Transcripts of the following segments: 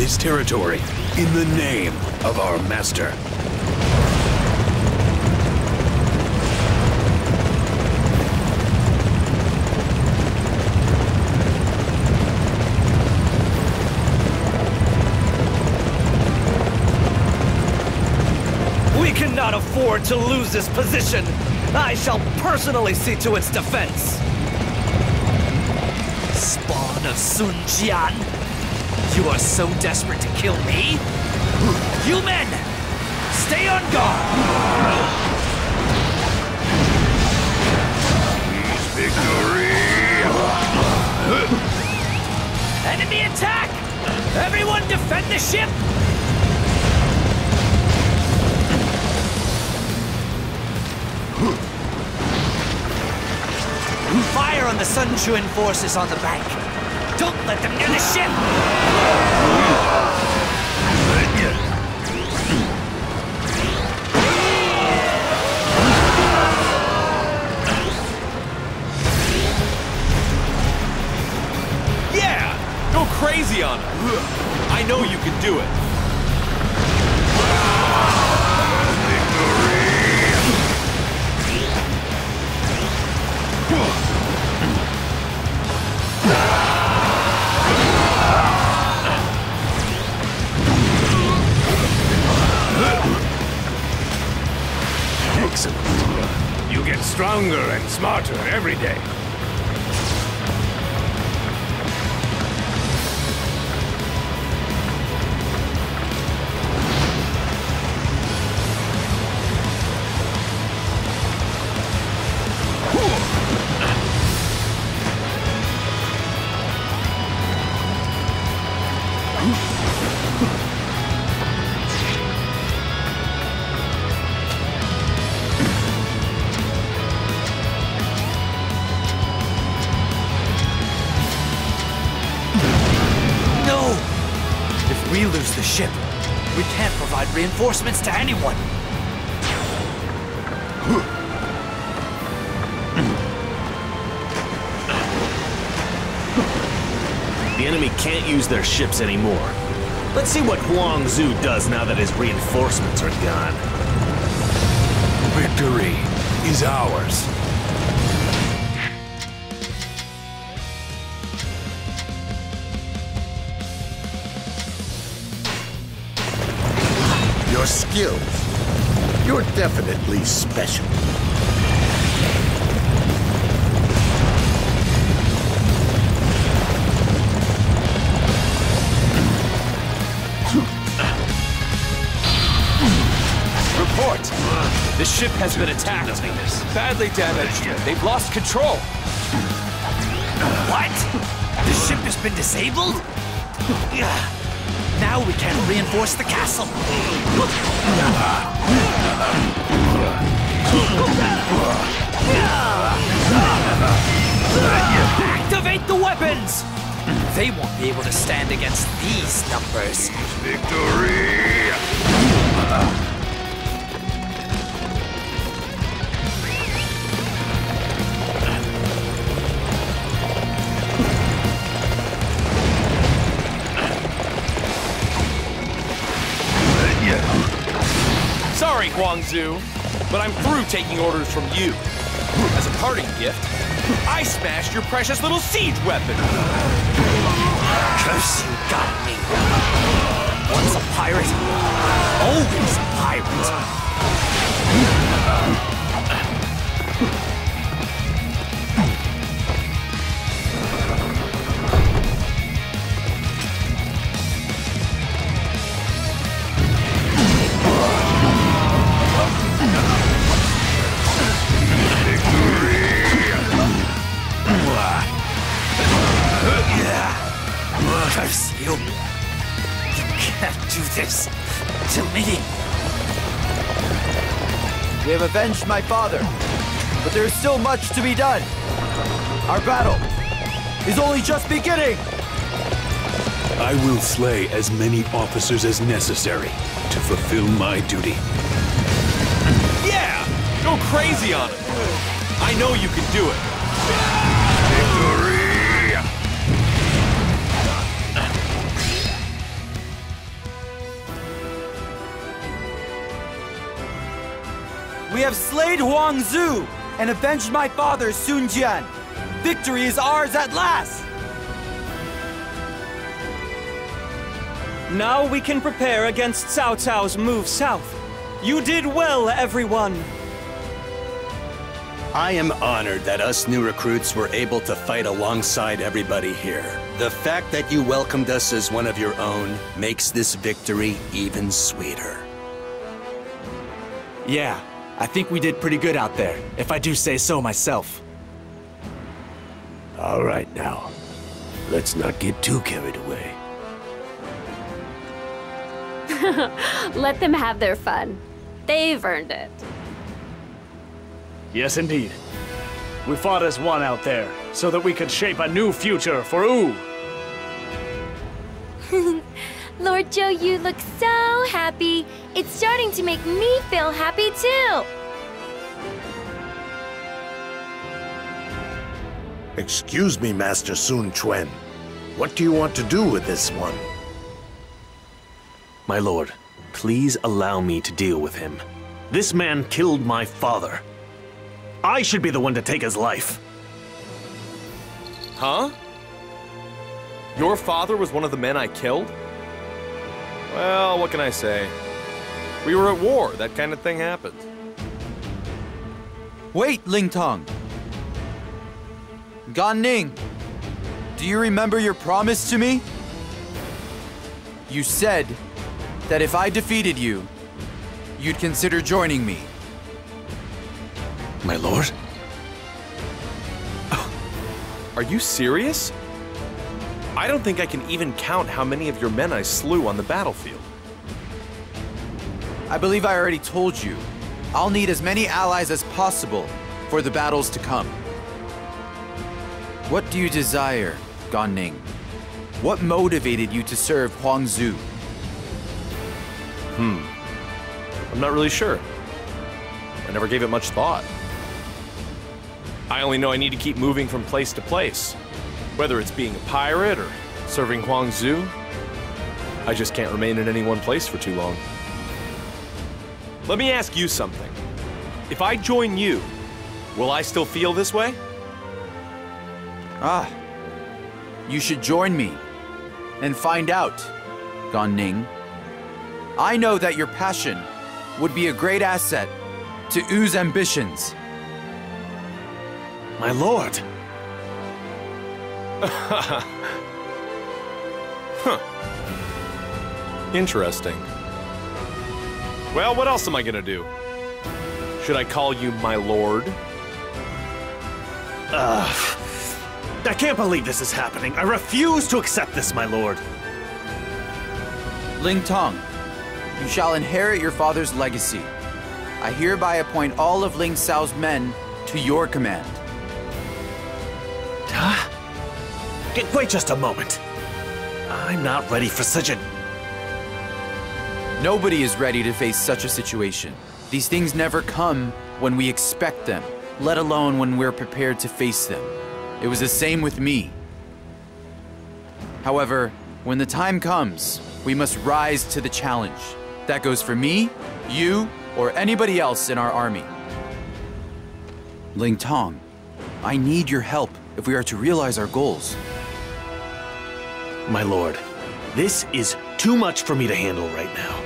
this territory in the name of our master. We cannot afford to lose this position. I shall personally see to its defense. Spawn of Sun Jian, you are so desperate to kill me? You men, stay on guard! Victory! Enemy attack! Everyone defend the ship! Fire on the Sun Chuan forces on the bank! Don't let them near the ship! Yeah! Go crazy on them! I know you can do it! Excellent. You get stronger and smarter every day. We can't provide reinforcements to anyone. The enemy can't use their ships anymore. Let's see what Huang Zu does now that his reinforcements are gone. Victory is ours. Your skills. You're definitely special. Report! The ship has been attacked. Badly damaged. They've lost control. What? The ship has been disabled? Yeah. Now we can reinforce the castle. Activate the weapons! They won't be able to stand against these numbers. Victory! Sorry, Huang Zu, but I'm through taking orders from you. As a parting gift, I smashed your precious little siege weapon. Curse you, Gan Ning. Once a pirate, always a pirate. We have avenged my father, but there is still much to be done. Our battle is only just beginning. I will slay as many officers as necessary to fulfill my duty. Yeah! Go crazy on it. I know you can do it. Victory! We have slayed Huang Zu and avenged my father, Sun Jian. Victory is ours at last! Now we can prepare against Cao Cao's move south. You did well, everyone! I am honored that us new recruits were able to fight alongside everybody here. The fact that you welcomed us as one of your own makes this victory even sweeter. Yeah, I think we did pretty good out there, if I do say so myself. All right now, let's not get too carried away. Let them have their fun. They've earned it. Yes, indeed. We fought as one out there, so that we could shape a new future for Wu. Lord Zhou Yu looks so happy. It's starting to make me feel happy, too. Excuse me, Master Sun Quan. What do you want to do with this one? My lord, please allow me to deal with him. This man killed my father. I should be the one to take his life. Huh? Your father was one of the men I killed? Well, what can I say? We were at war. That kind of thing happened. Wait, Ling Tong. Gan Ning, do you remember your promise to me? You said that if I defeated you, you'd consider joining me. My lord? Are you serious? I don't think I can even count how many of your men I slew on the battlefield. I believe I already told you. I'll need as many allies as possible for the battles to come. What do you desire, Gan Ning? What motivated you to serve Huang Zu? I'm not really sure. I never gave it much thought. I only know I need to keep moving from place to place. Whether it's being a pirate or serving Huang Zu, I just can't remain in any one place for too long. Let me ask you something. If I join you, will I still feel this way? Ah, you should join me and find out, Gan Ning. I know that your passion would be a great asset to Wu's ambitions. My lord. Interesting. Well, what else am I gonna do? Should I call you my lord? Ugh. I can't believe this is happening. I refuse to accept this, my lord. Ling Tong, you shall inherit your father's legacy. I hereby appoint all of Ling Cao's men to your command. Huh? Wait just a moment. I'm not ready for such a... Nobody is ready to face such a situation. These things never come when we expect them, let alone when we're prepared to face them. It was the same with me. However, when the time comes, we must rise to the challenge. That goes for me, you, or anybody else in our army. Ling Tong, I need your help if we are to realize our goals. My lord, this is too much for me to handle right now.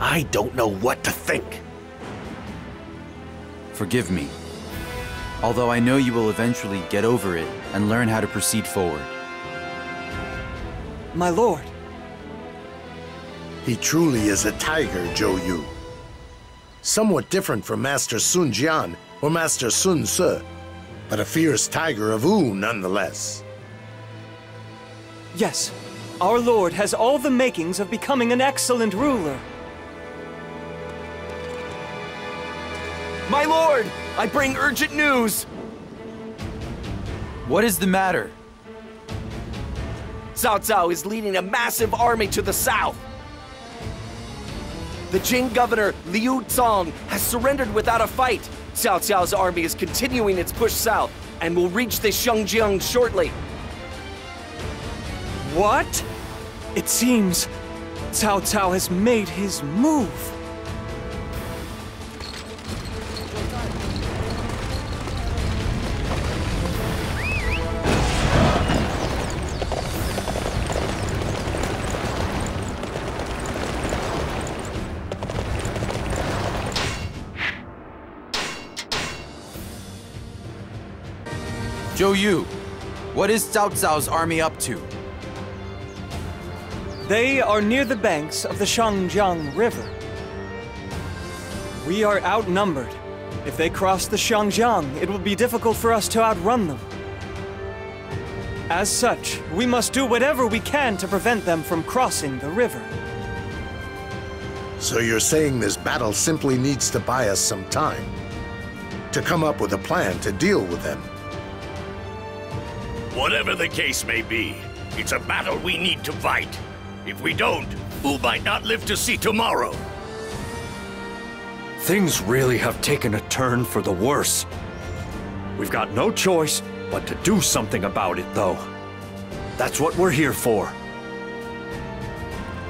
I don't know what to think. Forgive me. Although I know you will eventually get over it and learn how to proceed forward. My lord. He truly is a tiger, Zhou Yu. Somewhat different from Master Sun Jian or Master Sun Se, but a fierce tiger of Wu nonetheless. Yes, our lord has all the makings of becoming an excellent ruler. My lord, I bring urgent news! What is the matter? Cao Cao is leading a massive army to the south. The Jing governor, Liu Zong, has surrendered without a fight. Cao Cao's army is continuing its push south and will reach the Shangjing shortly. What? It seems Cao Cao has made his move. Zhou Yu, what is Cao Cao's army up to? They are near the banks of the Shangjing River. We are outnumbered. If they cross the Xiangjiang, it will be difficult for us to outrun them. As such, we must do whatever we can to prevent them from crossing the river. So you're saying this battle simply needs to buy us some time, to come up with a plan to deal with them? Whatever the case may be, it's a battle we need to fight. If we don't, Wu might not live to see tomorrow. Things really have taken a turn for the worse. We've got no choice but to do something about it, though. That's what we're here for.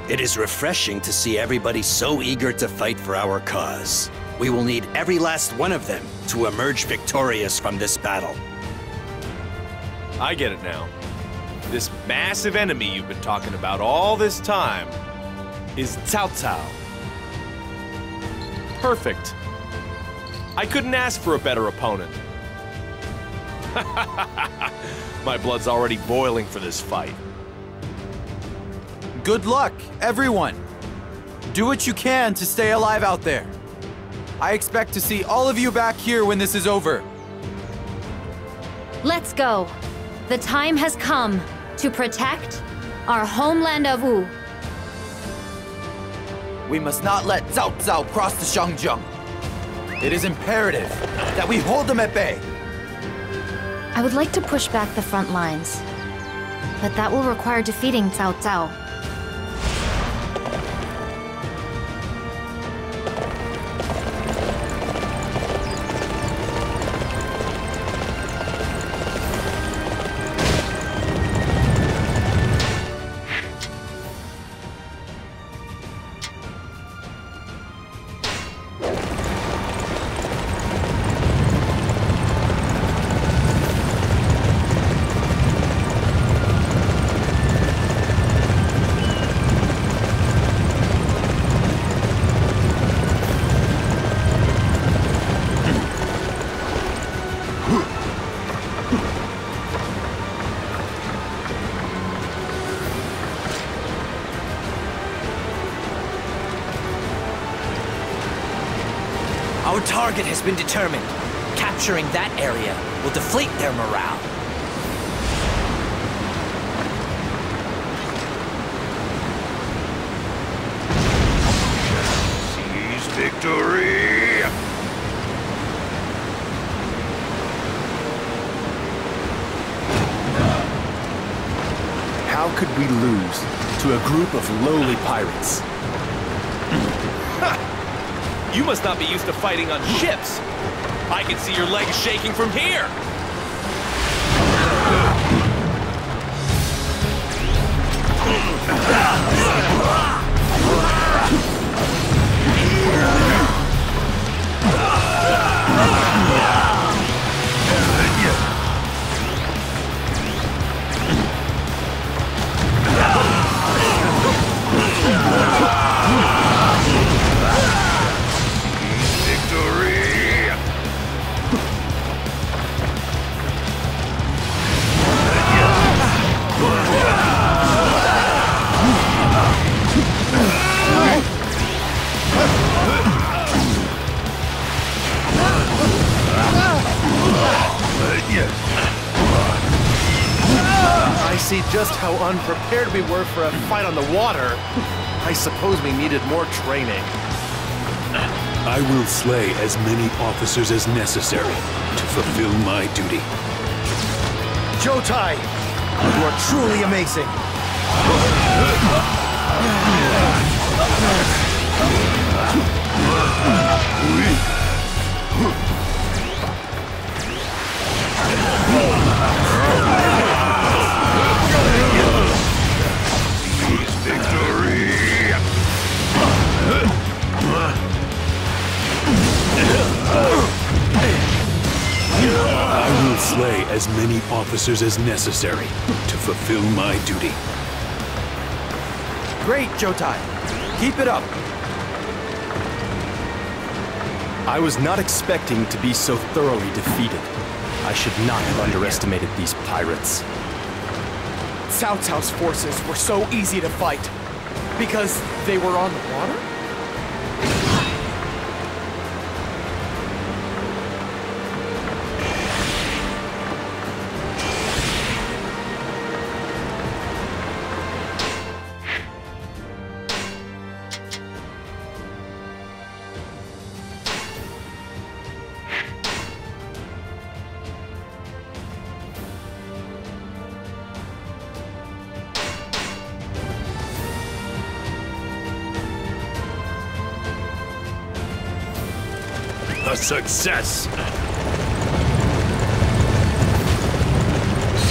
It is refreshing to see everybody so eager to fight for our cause. We will need every last one of them to emerge victorious from this battle. I get it now. This massive enemy you've been talking about all this time is Cao Cao. Perfect. I couldn't ask for a better opponent. My blood's already boiling for this fight. Good luck, everyone. Do what you can to stay alive out there. I expect to see all of you back here when this is over. Let's go. The time has come to protect our homeland of Wu. We must not let Cao Cao cross the Xiangjiang. It is imperative that we hold them at bay. I would like to push back the front lines, but that will require defeating Cao Cao. Our target has been determined. Capturing that area will deflate their morale. Seize victory! How could we lose to a group of lowly pirates? You must not be used to fighting on ships. I can see your legs shaking from here. I see just how unprepared we were for a fight on the water. I suppose we needed more training. I will slay as many officers as necessary to fulfill my duty. Zhou Tai, you are truly amazing. I will slay as many officers as necessary to fulfill my duty. Great, Zhou Tai. Keep it up. I was not expecting to be so thoroughly defeated. I should not have underestimated these pirates. Cao Cao's forces were so easy to fight because they were on the water? Success!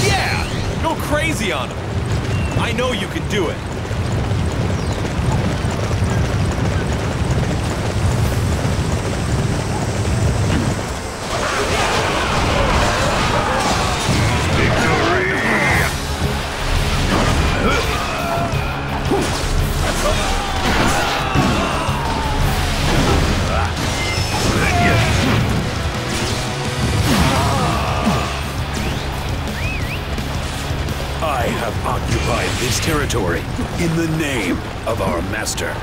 Yeah! Go crazy on him! I know you can do it! Territory in the name of our master.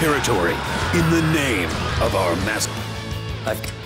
Territory in the name of our master.